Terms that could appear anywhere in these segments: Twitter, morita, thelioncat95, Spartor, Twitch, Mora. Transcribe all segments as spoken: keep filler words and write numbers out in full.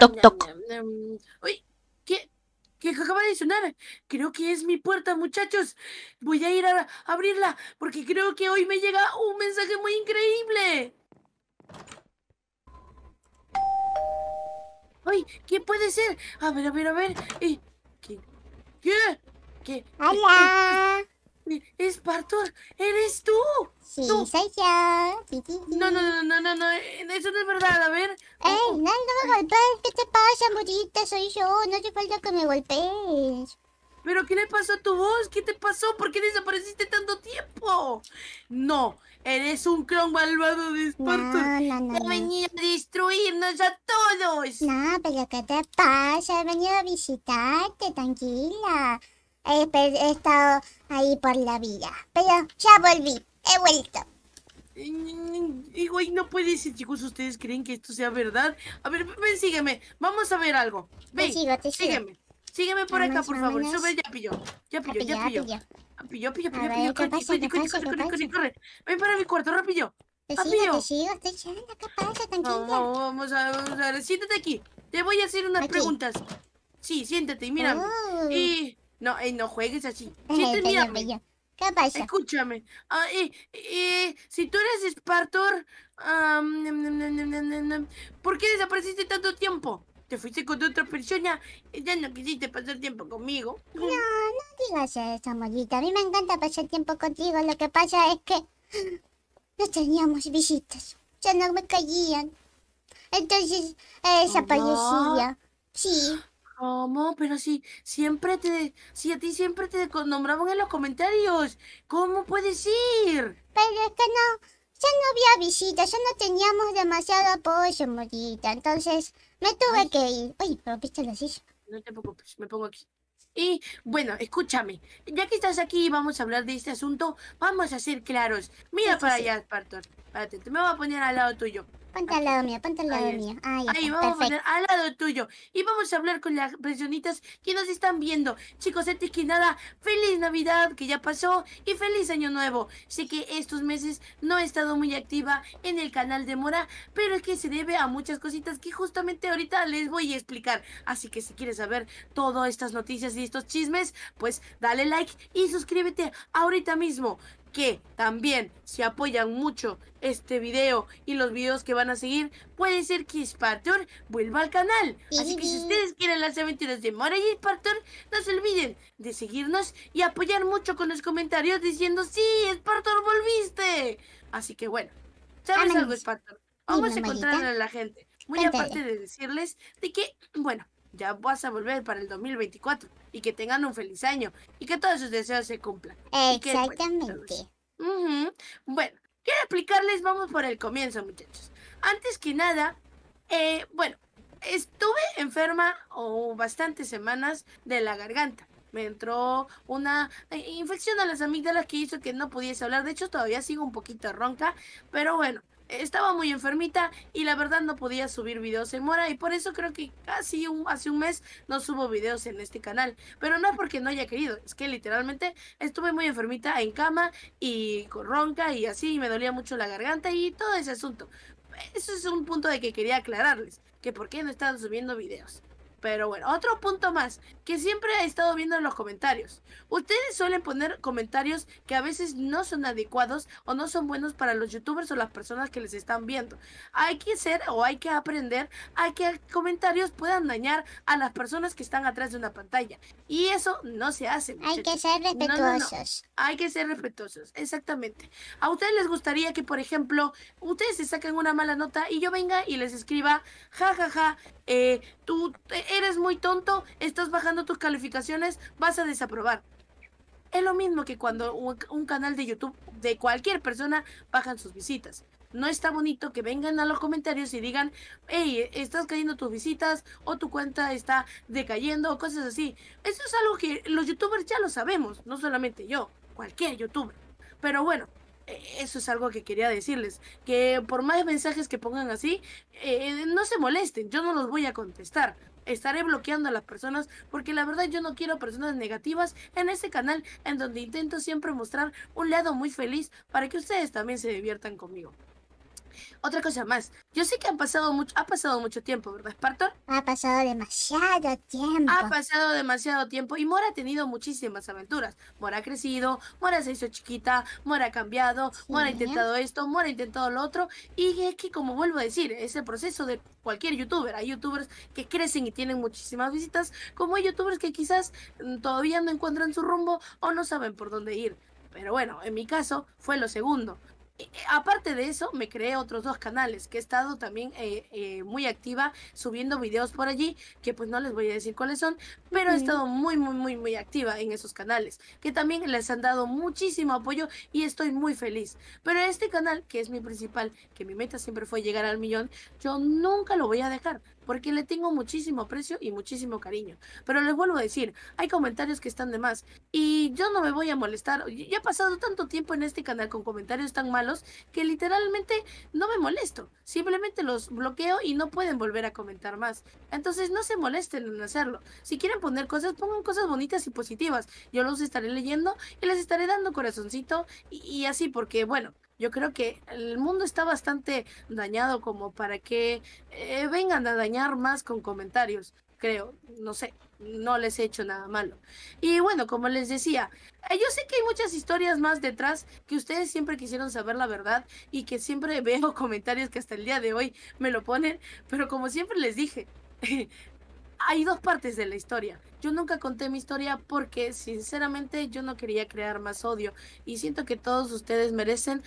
Toc, toc. Uy, ¿qué? ¿Qué acaba de sonar? Creo que es mi puerta, muchachos. Voy a ir a abrirla porque creo que hoy me llega un mensaje muy increíble. Ay, ¿qué puede ser? A ver, a ver, a ver. Eh, ¿Qué? ¿Qué? ¿Qué? ¡Hola! Spartor, ¿eres tú? Sí, ¿tú? Soy yo. Sí, sí, sí. No, no, no, no, no, no, eso no es verdad, a ver. ¡Ey, oh, no, no me golpees! ¿Qué te pasa, morita? Soy yo, no hace falta que me golpees. ¿Pero qué le pasó a tu voz? ¿Qué te pasó? ¿Por qué desapareciste tanto tiempo? No, eres un clon malvado de Spartor. No, no, no. Ha venido a destruirnos a todos. No, pero ¿qué te pasa? He venido a visitarte, tranquila. He, he estado ahí por la vida, pero ya volví, he vuelto. Güey, no puede ser, chicos, ¿ustedes creen que esto sea verdad? A ver, ven, sígueme, vamos a ver algo. Ven, te sigo, te sigo. sígueme, sígueme por vamos, acá, por vámonos. favor, sube, ya pillo, ya pillo, ya pillo. Pillo, pillo, pillo, corre, corre, corre, corre. Ven para mi cuarto, rápido. Te sigo, te sigo, estoy yendo, ¿qué pasa? Tranquila. No, vamos a, vamos a ver, siéntate aquí, te voy a hacer unas aquí. preguntas. Sí, siéntate y mírame. Uh. Y... No, eh, no juegues así. Siéntate, mírame. ¿Qué pasa? Escúchame. Uh, eh, eh, si tú eres Spartor, um, nem, nem, nem, nem, nem, ¿por qué desapareciste tanto tiempo? ¿Te fuiste con otra persona? Ya no quisiste pasar tiempo conmigo. No, no digas eso, amorita. A mí me encanta pasar tiempo contigo. Lo que pasa es que no teníamos visitas. Ya no me caían. Entonces eh, desaparecía. Sí. ¿Cómo? Pero si siempre te... Si a ti siempre te nombraban en los comentarios. ¿Cómo puedes ir? Pero es que no... Ya no había visitas. Ya no teníamos demasiado apoyo, morita. Entonces me tuve Ay. que ir. Uy, pero viste lo hizo. No te preocupes, me pongo aquí. Y bueno, escúchame. Ya que estás aquí y vamos a hablar de este asunto, vamos a ser claros. Mira sí, para sí. allá, Spartor. Espérate, te me voy a poner al lado tuyo. Ponte al lado mío, ponte al lado mío. Ahí, Ahí vamos perfecto. a poner al lado tuyo. Y vamos a hablar con las personitas que nos están viendo. Chicos, antes que nada, feliz Navidad, que ya pasó, y feliz Año Nuevo. Sé que estos meses no he estado muy activa en el canal de Mora, pero es que se debe a muchas cositas que justamente ahorita les voy a explicar. Así que si quieres saber todas estas noticias y estos chismes, pues dale like y suscríbete ahorita mismo. Que también si apoyan mucho este video y los videos que van a seguir, puede ser que Spartor vuelva al canal. Así que si ustedes quieren las aventuras de Mora y Spartor, no se olviden de seguirnos y apoyar mucho con los comentarios diciendo ¡sí, Spartor, volviste! Así que bueno, ¿sabes algo, Spartor? Vamos a encontrar a la gente. Muy aparte de decirles de que, bueno, ya vas a volver para el dos mil veinticuatro. Y que tengan un feliz año. Y que todos sus deseos se cumplan. Exactamente. Uh -huh. Bueno, quiero explicarles. Vamos por el comienzo, muchachos. Antes que nada, eh, bueno, estuve enferma o oh, bastantes semanas de la garganta. Me entró una infección a las amígdalas que hizo que no pudiese hablar. De hecho, todavía sigo un poquito ronca. Pero bueno, estaba muy enfermita y la verdad no podía subir videos en Mora. Y por eso creo que casi un, hace un mes no subo videos en este canal. Pero no es porque no haya querido, es que literalmente estuve muy enfermita en cama y con ronca y así, y me dolía mucho la garganta y todo ese asunto. Eso es un punto de que quería aclararles, que por qué no estaban subiendo videos. Pero bueno, otro punto más que siempre he estado viendo en los comentarios. Ustedes suelen poner comentarios que a veces no son adecuados o no son buenos para los youtubers o las personas que les están viendo. Hay que ser o hay que aprender a que comentarios puedan dañar a las personas que están atrás de una pantalla. Y eso no se hace. Hay que ser respetuosos. No, no, no. Hay que ser respetuosos, exactamente. A ustedes les gustaría que, por ejemplo, ustedes se sacan una mala nota y yo venga y les escriba, ja, ja, ja, eh, tú... Eh, eres muy tonto, estás bajando tus calificaciones, vas a desaprobar. Es lo mismo que cuando un, un canal de YouTube de cualquier persona bajan sus visitas. No está bonito que vengan a los comentarios y digan, hey, estás cayendo tus visitas o tu cuenta está decayendo o cosas así. Eso es algo que los youtubers ya lo sabemos, no solamente yo, cualquier youtuber. Pero bueno, eso es algo que quería decirles, que por más mensajes que pongan así, eh, no se molesten, yo no los voy a contestar. Estaré bloqueando a las personas porque la verdad yo no quiero personas negativas en este canal, en donde intento siempre mostrar un lado muy feliz para que ustedes también se diviertan conmigo. Otra cosa más, yo sé que han pasado mucho, ha pasado mucho tiempo, ¿verdad, Spartor? Ha pasado demasiado tiempo. Ha pasado demasiado tiempo y Mora ha tenido muchísimas aventuras. Mora ha crecido, Mora se hizo chiquita, Mora ha cambiado, sí. Mora ha intentado esto, Mora ha intentado lo otro. Y es que, como vuelvo a decir, es el proceso de cualquier youtuber. Hay youtubers que crecen y tienen muchísimas visitas, como hay youtubers que quizás todavía no encuentran su rumbo o no saben por dónde ir. Pero bueno, en mi caso fue lo segundo. Aparte de eso, me creé otros dos canales que he estado también eh, eh, muy activa subiendo videos por allí, que pues no les voy a decir cuáles son, pero mm. he estado muy, muy, muy, muy activa en esos canales, que también les han dado muchísimo apoyo y estoy muy feliz. Pero este canal, que es mi principal, que mi meta siempre fue llegar al millón, yo nunca lo voy a dejar, porque le tengo muchísimo aprecio y muchísimo cariño. Pero les vuelvo a decir, hay comentarios que están de más y yo no me voy a molestar. Yo he pasado tanto tiempo en este canal con comentarios tan malos que literalmente no me molesto. Simplemente los bloqueo y no pueden volver a comentar más. Entonces no se molesten en hacerlo. Si quieren poner cosas, pongan cosas bonitas y positivas. Yo los estaré leyendo y les estaré dando corazoncito y, y así, porque bueno, yo creo que el mundo está bastante dañado como para que eh, vengan a dañar más con comentarios, creo, no sé, no les he hecho nada malo. Y bueno, como les decía, eh, yo sé que hay muchas historias más detrás, que ustedes siempre quisieron saber la verdad y que siempre veo comentarios que hasta el día de hoy me lo ponen, pero como siempre les dije, hay dos partes de la historia. Yo nunca conté mi historia porque sinceramente yo no quería crear más odio y siento que todos ustedes merecen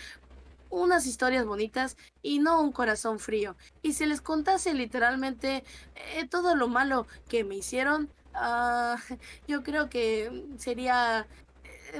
unas historias bonitas y no un corazón frío. Y si les contase literalmente eh, todo lo malo que me hicieron, uh, yo creo que sería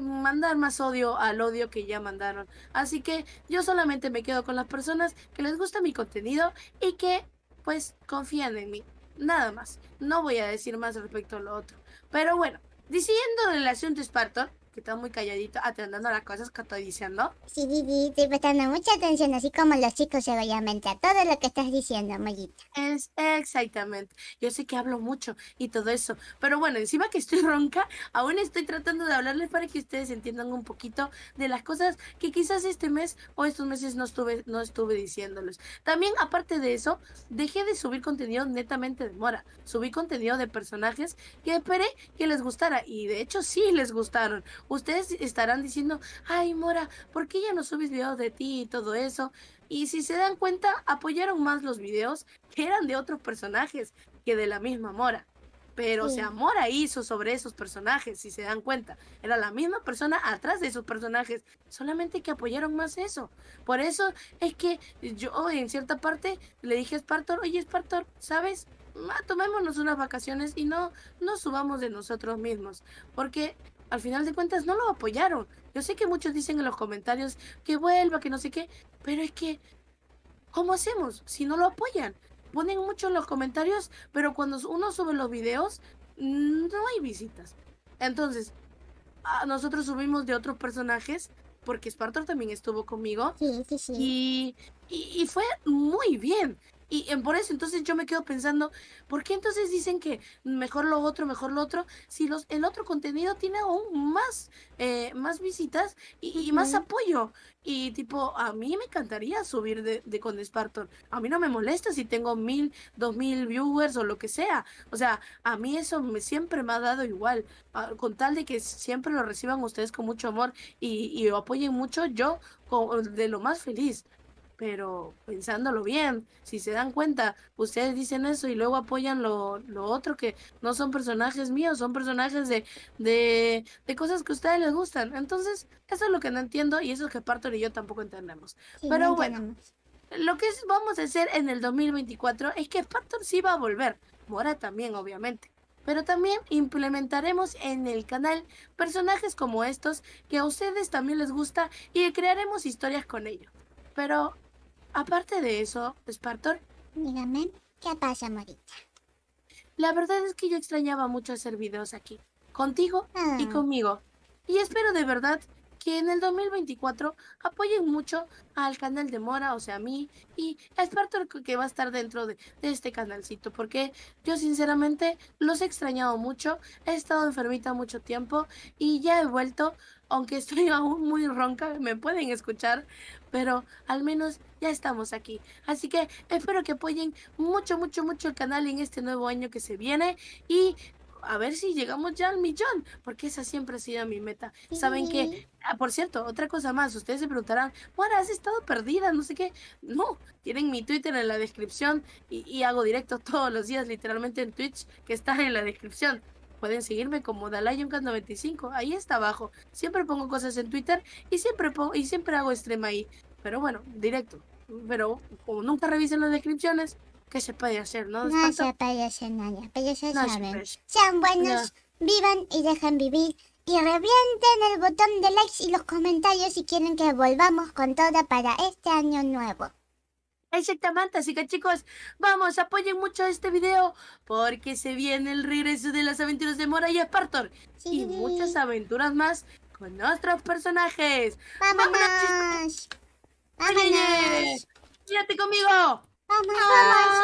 mandar más odio al odio que ya mandaron. Así que yo solamente me quedo con las personas que les gusta mi contenido y que pues confían en mí. Nada más, no voy a decir más respecto a lo otro. Pero bueno, diciendo el asunto Spartor, que está muy calladito, atendiendo a las cosas que estoy diciendo. Sí, sí, sí, estoy prestando mucha atención, así como los chicos, obviamente, a todo lo que estás diciendo, Mollita. Es exactamente, yo sé que hablo mucho y todo eso, pero bueno, encima que estoy ronca, aún estoy tratando de hablarles para que ustedes entiendan un poquito de las cosas que quizás este mes o estos meses no estuve, no estuve diciéndoles. También, aparte de eso, dejé de subir contenido netamente de Mora, subí contenido de personajes que esperé que les gustara, y de hecho sí les gustaron. Ustedes estarán diciendo, ay Mora, ¿por qué ya no subes videos de ti y todo eso? Y si se dan cuenta, apoyaron más los videos que eran de otros personajes que de la misma Mora. Pero, sí. o sea, Mora hizo sobre esos personajes, si se dan cuenta. Era la misma persona atrás de esos personajes, solamente que apoyaron más eso. Por eso es que yo en cierta parte le dije a Spartor, oye Spartor, ¿sabes? Tomémonos unas vacaciones y no, no subamos de nosotros mismos, porque al final de cuentas no lo apoyaron. Yo sé que muchos dicen en los comentarios que vuelva, que no sé qué, pero es que, ¿cómo hacemos si no lo apoyan? Ponen mucho en los comentarios, pero cuando uno sube los videos, no hay visitas. Entonces, nosotros subimos de otros personajes, porque Spartor también estuvo conmigo. Sí, sí, sí. Y, y, y fue muy bien. Y por eso entonces yo me quedo pensando, ¿por qué entonces dicen que mejor lo otro, mejor lo otro? Si los, el otro contenido tiene aún más, eh, más visitas y, y más apoyo. Y tipo, a mí me encantaría subir de, de con Spartor. A mí no me molesta si tengo mil, dos mil viewers o lo que sea. O sea, a mí eso me, siempre me ha dado igual. Con tal de que siempre lo reciban ustedes con mucho amor y, y lo apoyen mucho, yo con, de lo más feliz. Pero pensándolo bien, si se dan cuenta, ustedes dicen eso y luego apoyan lo, lo otro que no son personajes míos, son personajes de, de, de cosas que a ustedes les gustan. Entonces, eso es lo que no entiendo y eso es que Spartor y yo tampoco entendemos. Sí, Pero no bueno, entendemos. Lo que vamos a hacer en el dos mil veinticuatro es que Spartor sí va a volver, Mora también, obviamente. Pero también implementaremos en el canal personajes como estos que a ustedes también les gusta y crearemos historias con ellos. Pero aparte de eso, Spartor, dígame, ¿qué pasa, Morita? La verdad es que yo extrañaba mucho hacer videos aquí, contigo ah. y conmigo. Y espero de verdad que en el dos mil veinticuatro apoyen mucho al canal de Mora, o sea a mí, y a Spartor, que va a estar dentro de, de este canalcito, porque yo sinceramente los he extrañado mucho. He estado enfermita mucho tiempo y ya he vuelto, aunque estoy aún muy ronca, me pueden escuchar, pero al menos ya estamos aquí. Así que espero que apoyen mucho, mucho, mucho el canal en este nuevo año que se viene, y a ver si llegamos ya al millón, porque esa siempre ha sido mi meta. Sí. ¿Saben qué? Ah, por cierto, otra cosa más. Ustedes se preguntarán, Mora, has estado perdida, no sé qué. No, tienen mi Twitter en la descripción y, y hago directos todos los días, literalmente en Twitch, que está en la descripción. Pueden seguirme como The Lion Cat noventa y cinco, ahí está abajo. Siempre pongo cosas en Twitter y siempre, pongo, y siempre hago stream ahí. Pero bueno, directo. Pero como nunca revisen las descripciones, ¿qué se puede hacer, no? No se puede hacer nada, pero ya saben. Sean buenos, no. Vivan y dejen vivir. Y revienten el botón de likes y los comentarios si quieren que volvamos con toda para este año nuevo. Exactamente, así que chicos, vamos, apoyen mucho este video, porque se viene el regreso de las aventuras de Mora y Spartor. Sí. Y muchas aventuras más con nuestros personajes. ¡Vámonos! ¡Vámonos, chicos! ¡Vámonos! ¡Vámonos! ¡Quédate conmigo! ¡Vámonos! ¡Vámonos!